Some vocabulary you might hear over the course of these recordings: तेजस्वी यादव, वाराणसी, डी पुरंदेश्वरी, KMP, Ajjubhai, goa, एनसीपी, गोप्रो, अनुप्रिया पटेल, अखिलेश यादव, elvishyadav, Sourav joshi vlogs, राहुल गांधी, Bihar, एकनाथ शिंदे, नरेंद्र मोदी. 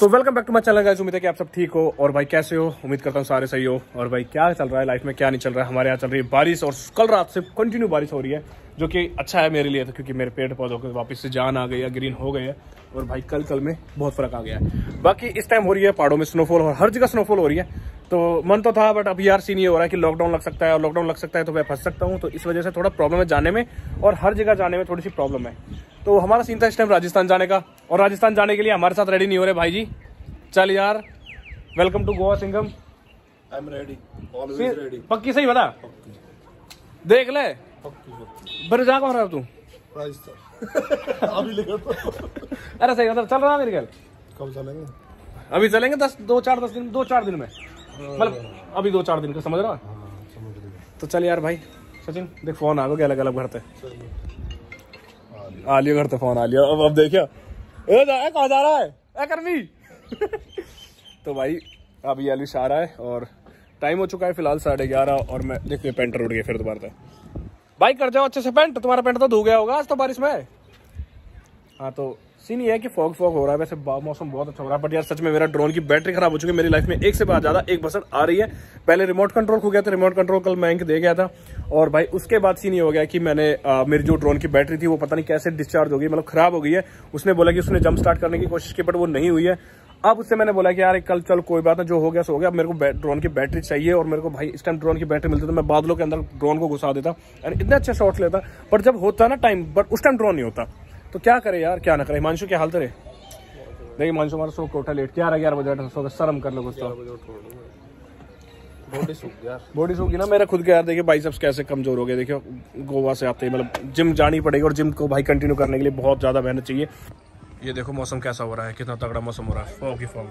तो welcome back to my channel guys. उम्मीद है कि आप सब ठीक हो और भाई कैसे हो, उम्मीद करता हूँ सारे सही हो। और भाई क्या चल रहा है लाइफ में, क्या नहीं चल रहा है। हमारे यहाँ चल रही है बारिश और कल रात से कंटिन्यू बारिश हो रही है, जो कि अच्छा है मेरे लिए तो, क्योंकि मेरे पेड़ पौधों को वापस से जान आ गई है, ग्रीन हो गए हैं। और भाई कल में बहुत फर्क आ गया है। बाकी इस टाइम हो रही है पहाड़ों में स्नोफॉल और हर जगह स्नोफॉल हो रही है। तो मन तो था बट अब यार सीन ये हो रहा है कि लॉकडाउन लग सकता है, और लॉकडाउन लग सकता है तो मैं फंस सकता हूँ। तो इस वजह से थोड़ा प्रॉब्लम है जाने में, और हर जगह जाने में थोड़ी सी प्रॉब्लम है। तो हमारा सीन था इस टाइम राजस्थान जाने का, और राजस्थान जाने के लिए हमारे साथ रेडी नहीं हो रहे भाई जी। चल यार, welcome to Goa Singham. I am ready, always ready. पक्की सही बता, देख ले बड़े जा कौन रहा तू राजस्थान। अभी लेकर अरे सही मतलब चल रहा है मेरे ख्याल। कब चलेंगे? अभी चलेंगे 2-4 दिन में, मतलब अभी 2-4 दिन का समझ रहा है। तो चल यार भाई सचिन, देख फोन आ गया अलग अलग घर पे आ लियो, घर पे फोन आ लियो। अब देखियो कहा जा रहा है कर्मी। तो भाई अब ये एल्विश आ रहा है और टाइम हो चुका है फिलहाल 11:30। और मैं देखिए पैंट उड़ गया फिर दोबारा से। भाई कर जाओ अच्छे से पैंट, तुम्हारा पैंट तो धो गया होगा आज तो बारिश में। हाँ तो सीन ये है कि फॉग हो रहा है, वैसे मौसम बहुत अच्छा हो रहा है। बट यार सच में मेरा ड्रोन की बैटरी खराब हो चुकी है। मेरी लाइफ में एक से बहुत ज़्यादा एक बसत आ रही है। पहले रिमोट कंट्रोल हो गया था, रिमोट कंट्रोल कल मैं दे गया था। और भाई उसके बाद सीन ये हो गया कि मैंने मेरी जो ड्रोन की बैटरी थी वो पता नहीं कैसे डिस्चार्ज हो गई, मतलब खराब हो गई है। उसने बोला कि उसने जंप स्टार्ट करने की कोशिश की बट वो नहीं हुई है। अब उससे मैंने बोला कि यार कल चल कोई बात ना, जो हो गया सो हो गया। अब मेरे को ड्रोन की बैटरी चाहिए, और मेरे को भाई इस टाइम ड्रोन की बैटरी मिलती तो मैं बादलों के अंदर ड्रोन को घुसा देता एंड इतने अच्छे शॉट्स लेता। बट जब होता ना टाइम, बट उस टाइम ड्रोन नहीं होता। तो क्या करे यार, क्या ना करे। हिमांशु क्या हालत है? देखिए मानसू हमारा शो कोठा लेट क्या रहा 11 बजे। शर्म कर लो कुछ तो, बॉडी सूख गई ना मेरा खुद के यार। देखिए बाइसेप्स कैसे कमजोर हो गए। देखियो गोवा से आते ही मतलब जिम जानी पड़ेगी, और जिम को भाई कंटिन्यू करने के लिए बहुत ज़्यादा मेहनत चाहिए। ये देखो मौसम कैसा हो रहा है, कितना तगड़ा मौसम हो रहा है। फॉग ही फॉग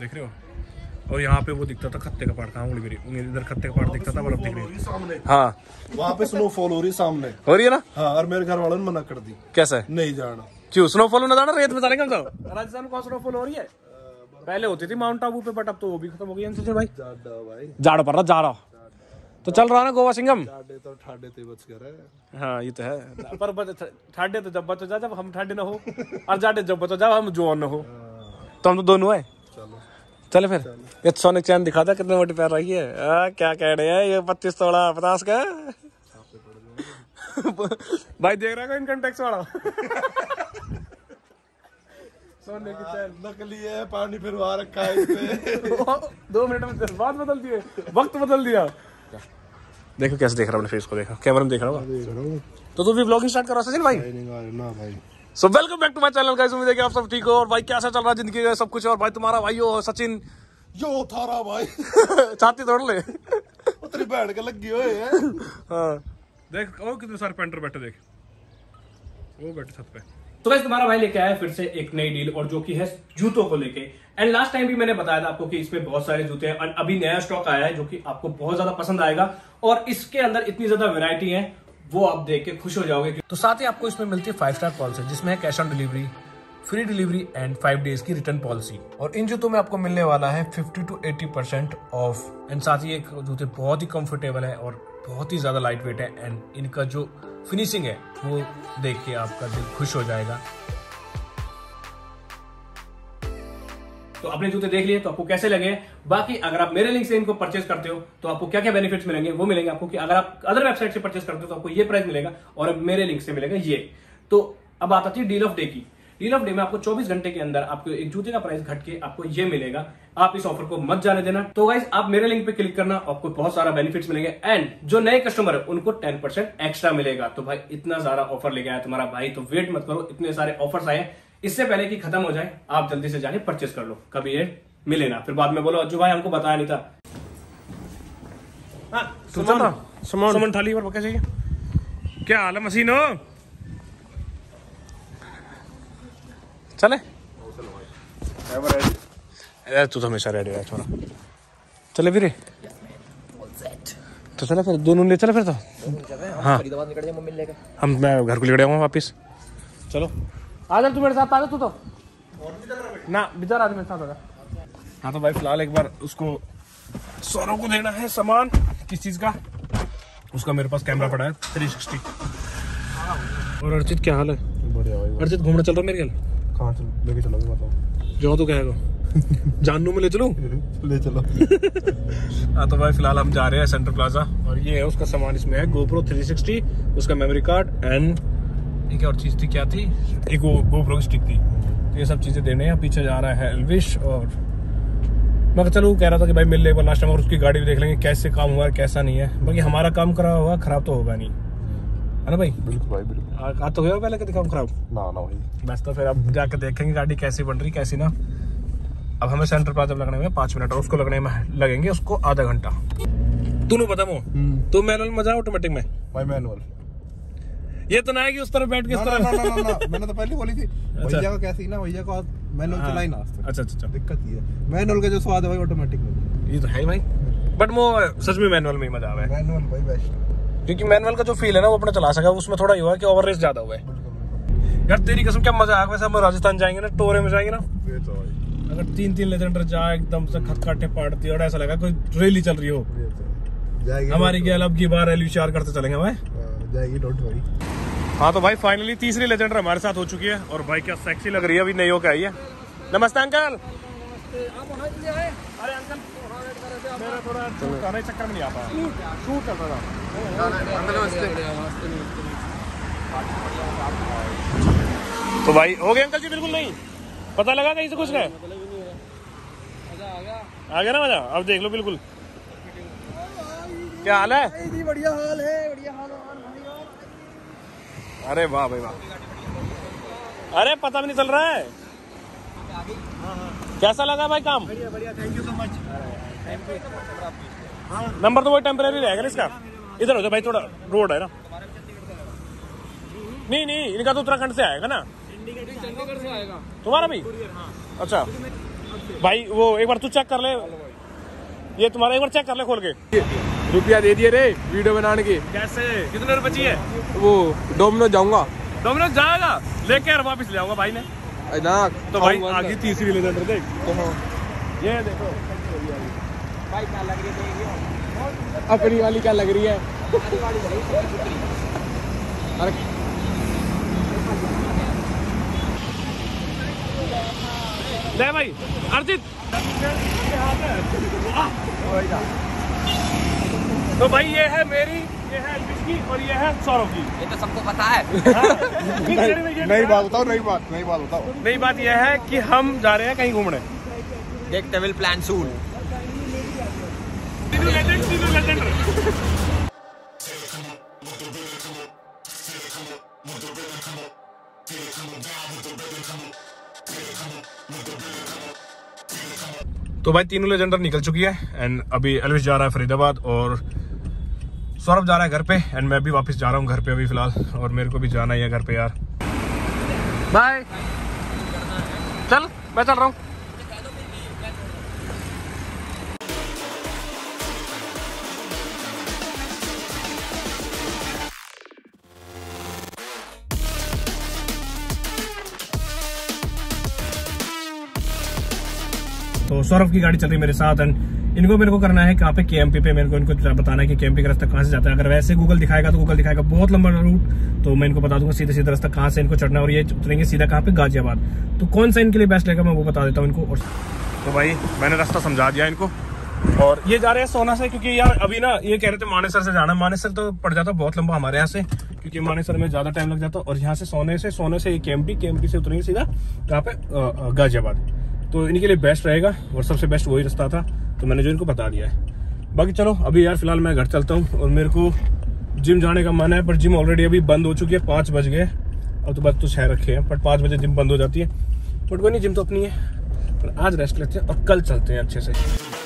देख रहे हो। और यहाँ पे वो दिखता था खत्ते का पहाड़, कहाँ उंगली मेरी इधर खत्ते का पहाड़ दिखता था, बर्फ दिख रही है सामने। हाँ वहाँ पे स्नोफॉल हो रही है सामने, हो रही है ना। हाँ और मेरे घर वालों ने मना कर दी, कैसा है नहीं जाना। क्यों स्नोफॉल ना जाना, रेत में जाने का मतलब। राजस्थान में कौन स्नोफॉल हो रही है? पहले होती थी माउंट आबू पे बट अब तो वो भी खत्म हो गई। भाई जाड़ा पड़ रहा, जाड़ा तो चल रहा ना गोवा सिंगम। तो ठाडे तो बच कर है। हाँ ये तो है, पर ठाडे तो जब बचो जा जब हम ठाडे ना हो, और जाडे जब बचो जा हम जोन ना हो। तो हम तो दोनों है। चलो चले फिर, ये सोने चैन दिखा था कितने मोटी पैर रही है। क्या कह रहे हैं ये 25 तोड़ा 50 का भाई देख रहा है इनकम टैक्स वाला। सोने की चैन नकली है, पानी फिरवा रखा है इसमें। 2 मिनट में जज्बात बदल दिए, वक्त बदल दिया। देखो कैसे देख रहा हूँ अपने फेस को, देखो कैमरा में देख रहा हूँ। तो तू भी व्लॉगिंग स्टार्ट कर रहा सचिन भाई? ना भाई। So welcome back to my channel guys, उम्मीद है कि आप सब ठीक हो। और भाई कैसा चल रहा है जिंदगी में सब कुछ, और भाई तुम्हारा भाई हो सचिन यो थारा भाई छाती तोड़ ले उतरी बैठ के लगी हुए है। हाँ देख और कितने सारे पेंटर बैठे, देख वो बैठे छत पे। तो वैसे तुम्हारा भाई लेके आया फिर से एक नई डील, और जो कि है जूतों को लेके। एंड लास्ट टाइम भी मैंने बताया था आपको कि इसमें बहुत सारे जूते हैं, और अभी नया स्टॉक आया है जो कि आपको बहुत ज्यादा पसंद आएगा। और इसके अंदर इतनी ज्यादा वैरायटी है, वो आप देख के खुश हो जाओगे। तो साथ ही आपको इसमें मिलती है 5-स्टार पॉलिसी, जिसमें है cash on delivery, free delivery and 5 days की रिटर्न पॉलिसी। और इन जूतों में आपको मिलने वाला है 50 to 80% ऑफ। एंड साथ ही एक जूते बहुत ही कंफर्टेबल है और बहुत ही ज्यादा लाइट वेट है, एंड इनका जो फिनिशिंग है वो देख के आपका दिल खुश हो जाएगा। तो आपने जूते देख लिए तो आपको कैसे लगे? बाकी अगर आप मेरे लिंक से इनको परचेज करते हो तो आपको क्या क्या बेनिफिट्स मिलेंगे वो मिलेंगे आपको, कि अगर आप अदर वेबसाइट से परचेज करते हो तो आपको ये प्राइस मिलेगा और मेरे लिंक से मिलेगा ये। तो अब बात आती है डील ऑफ डे की। डील ऑफ डे में आपको 24 घंटे के अंदर आपको एक जूते का प्राइस घट के आपको ये मिलेगा। आप इस ऑफर को मत जाने देना। तो गाइस आप मेरे लिंक पे क्लिक करना, आपको बहुत सारा बेनिफिट्स मिलेंगे। एंड जो नए कस्टमर है उनको 10% एक्स्ट्रा मिलेगा। तो भाई इतना सारा ऑफर लेके आया तुम्हारा भाई, तो वेट मत करो। इतने सारे ऑफर्स आए, इससे पहले कि खत्म हो जाए आप जल्दी से जाने परचेस कर लो। कभी ये मिले ना फिर बाद में बोलो अज्जू भाई हमको बताया नहीं था। क्या हाल है मशीन हो, चले तू तो हमेशा रेडी है। चले फिर तो, चले फिर दोनों ले चले फिर तो। हाँ हम मैं घर को लेकर आऊँगा वापस। चलो आ जा तू मेरे साथ, आ जा तू तो ना बिचार आदमी मेरे साथ होगा। हाँ तो भाई फिलहाल एक बार उसको सौरव को देना है सामान। किस चीज़ का? उसका मेरे पास कैमरा पड़ा है 360। और अर्जित क्या हाल है? बढ़िया भाई। अर्जित घूमना चल रहा है मेरे ख्याल। कहाँ चल लेके चलोगे बताओ? जाओ तो कहेगा जानू में ले चलो ले चलो। हाँ तो भाई फिलहाल हम जा रहे हैं सेंटर प्लाजा और ये है उसका सामान। इसमें है गोप्रो 360, उसका मेमोरी कार्ड एंड एक और चीज़ थी, क्या थी, एक वो गोप्रो की स्टिक थी। तो ये सब चीज़ें देने हैं। पीछे जा रहा है एल्विश और मैं चलो कह रहा था कि भाई मिल ले लास्ट टाइम और उसकी गाड़ी भी देख लेंगे कैसे काम हुआ कैसा नहीं है। बाकी हमारा काम करा हुआ खराब तो होगा नहीं, है ना भाई? बिल्कुल भाई बिल्कुल। आज तो हुआ पहले कभी काम खराब ना ना भाई, बस। तो फिर आप जाकर देखेंगे गाड़ी कैसी बन रही कैसी ना। अब हमें सेंटर प्लाजा लगने में 5 मिनट और उसको लगने में लगेंगे उसको आधा घंटा। तूने पता मो तू मैनुअल मजा ऑटोमेटिक में भाई मैनुअल। ये तो ना है कि उस तरफ बैठ के इस तरफ ना ना ना मैंने तो पहले बोली थी भैया को कैसी ना, भैया को मैनुअल चलाई ना। अच्छा अच्छा दिक्कत ये है मैनुअल का जो स्वाद है भाई ऑटोमेटिक में ये तो है भाई। बट वो सच में मैनुअल में ही मजा आवे, मैनुअल भाई बेस्ट। क्योंकि मैनुअल का जो फील है ना वो अपने चला सका, उसमें थोड़ा ये हुआ कि ओवररेस ज्यादा हुआ है यार। तेरी कसम क्या मजा आ गया। राजस्थान जाएंगे ना टोरे में जाएंगे ना, अगर 3-3 लेजेंडर जाए एकदम से खटखटे पड़ती और ऐसा लगा कोई रैली चल रही हो जाएगी। हमारी क्या अब की बार रैली शेयर करते चलेंगे भाई, जाएगी डॉट वाली। हाँ तो भाई फाइनली 3री लेजेंडर हमारे साथ हो चुकी है और भाई क्या सेक्सी लग रही है अभी। नहीं हो क्या ये? नमस्ते अंकल। अरे अंकल मेरा थोड़ा गाने चक्कर में नहीं आता, शूट कर रहा। तो भाई हो गया अंकल जी? बिल्कुल नहीं पता लगा कहीं से कुछ नहीं आ गया ना मजा। अब देख लो बिल्कुल क्या हाल है। बढ़िया हाल है, बढ़िया हाल है। अरे वाह भाई वाह। अरे पता भी नहीं चल रहा है। कैसा लगा भाई काम? बढ़िया बढ़िया, thank you so much. Number तो वही टेम्परेरी रहेगा इसका। इधर हो जाओ भाई, थोड़ा रोड है ना। नहीं नहीं इनका तो उत्तराखंड से आएगा ना, चंडीगढ़ से आएगा तुम्हारा भी। हाँ। अच्छा भाई वो एक बार तू चेक कर ले, ये तुम्हारा एक बार चेक कर ले खोल के। रुपया दे दिए रे वीडियो बनाने के। कैसे कितने रुपए चाहिए? वो डोमिनोज जाऊंगा, डोमिनोज जाएगा लेके यार वापिस ले आऊंगा भाई ने ना। तो भाई आगे 3री लेजेंडर देख, ये देखो भाई क्या लग रही है अपनी वाली, क्या लग रही है। ले भाई अर्जित। तो भाई ये है मेरी, ये है एल्विश की और ये है सौरव की। ये तो सबको पता है। नहीं बात बताओ, नहीं बात, नहीं बात बताओ। नई बात ये है कि हम जा रहे हैं कहीं घूमने। देखते विल प्लान सून। तो भाई 3 लेजेंडर निकल चुकी है एंड अभी एल्विश जा रहा है फरीदाबाद और सौरभ जा रहा है घर पे एंड मैं भी वापस जा रहा हूँ घर पे अभी फिलहाल। और मेरे को भी जाना ही है घर पे यार। बाय, चल मैं चल रहा हूँ। तो सौरभ की गाड़ी चल रही मेरे साथ एंड इनको मेरे को करना है कहाँ पे KMP पे। मेरे को इनको बताना है कि KMP का रास्ता कहाँ से जाता है। अगर वैसे गूगल दिखाएगा तो गूगल दिखाएगा बहुत लंबा रूट, तो मैं इनको बता दूंगा सीधे सीधा रास्ता कहाँ से इनको चढ़ना है और ये उतरेंगे सीधा कहाँ पे गाजियाबाद। तो कौन सा इनके लिए बेस्ट रहेगा मैं वो बता देता हूँ इनको। और तो भाई मैंने रास्ता समझा दिया इनको और ये जा रहे हैं सोना से, क्योंकि यार अभी ना ये कह रहे थे मानेसर से जाना। मानेसर तो पड़ जाता बहुत लंबा हमारे यहाँ से, क्योंकि मानेसर में ज्यादा टाइम लग जाता। और यहाँ से सोने से ये KMP से उतरेंगे सीधा कहाँ पे गाजियाबाद। तो इनके लिए बेस्ट रहेगा और सबसे बेस्ट वही रास्ता था तो मैंने जो इनको बता दिया है। बाकी चलो अभी यार फिलहाल मैं घर चलता हूँ और मेरे को जिम जाने का मन है पर जिम ऑलरेडी अभी बंद हो चुकी है। 5 बज गए अब तो बस तो 6 रखे हैं पर 5 बजे जिम बंद हो जाती है। बट कोई नहीं, जिम तो अपनी है पर आज रेस्ट लेते हैं और कल चलते हैं अच्छे से।